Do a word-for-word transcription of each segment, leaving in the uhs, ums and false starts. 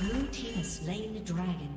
Blue team has slain the dragon.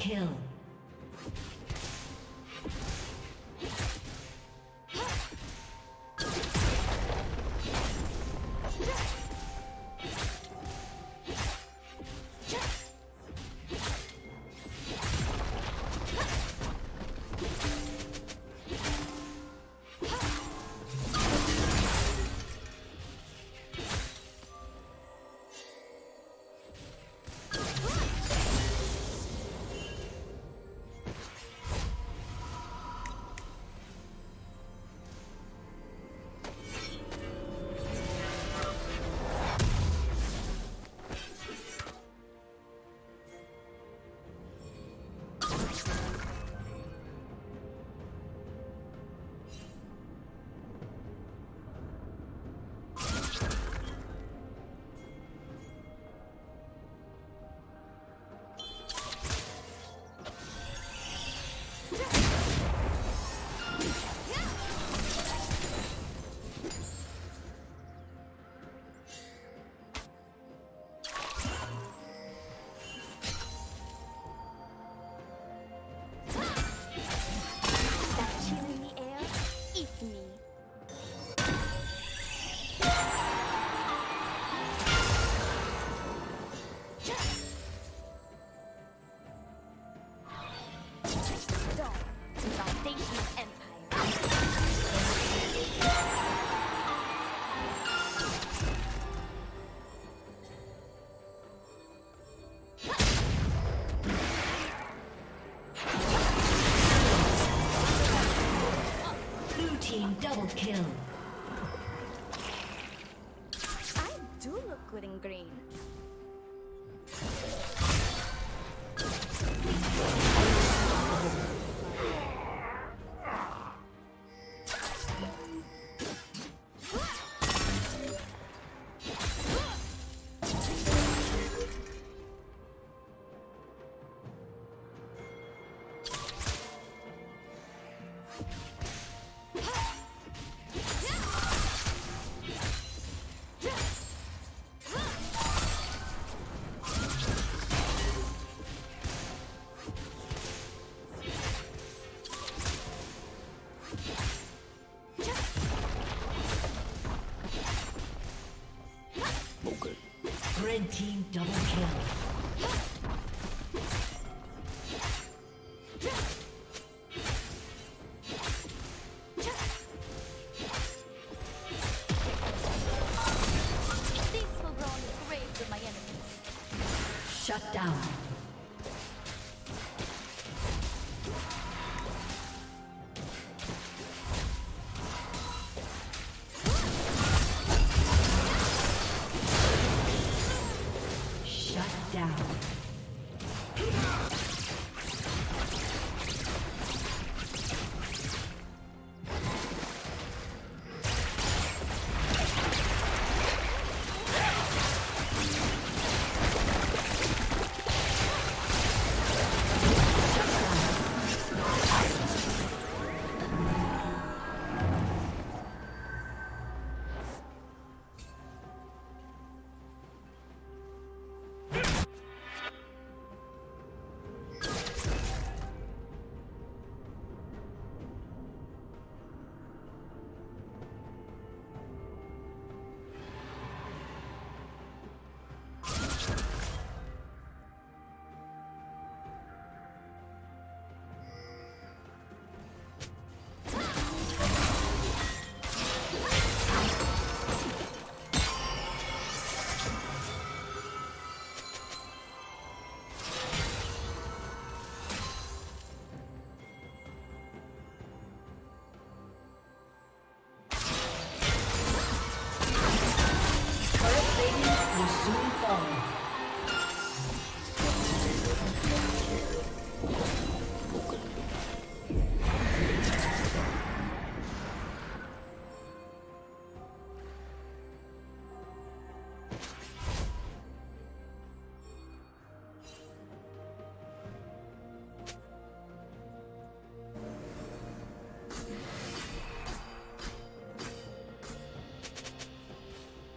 Kill. Double kill. I do look good in green. Red team double kill. These will grow in the graves of my enemies. Shut down. soon follow.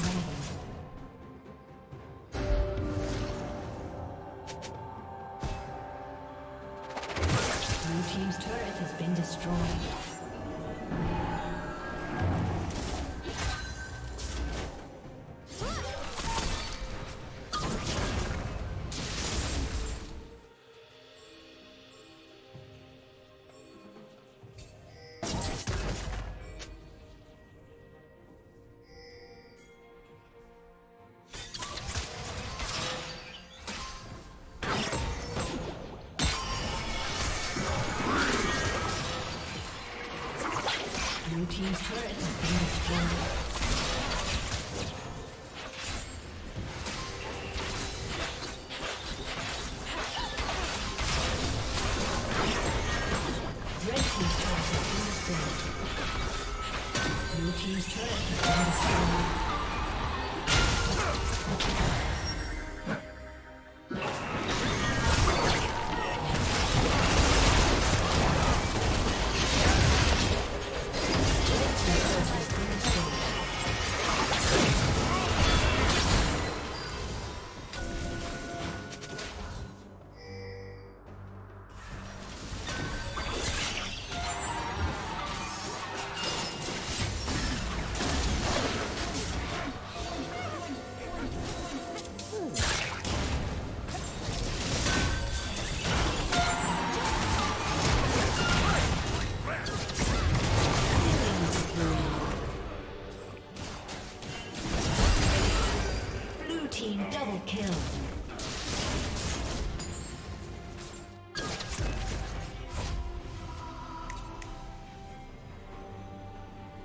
dragon. Blue team's turret has been destroyed. Blue team's turret has been destroyed. Red team's turret has been destroyed. Blue team's turret has been destroyed.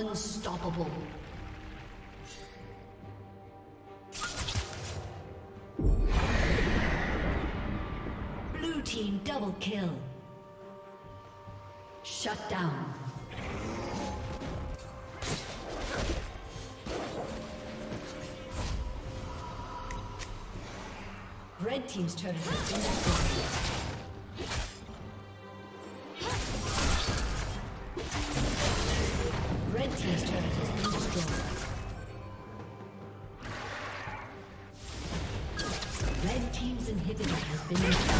Unstoppable. Blue team double kill. Shut down. Red team's turret has been destroyed. Red team's inhibitor has been destroyed.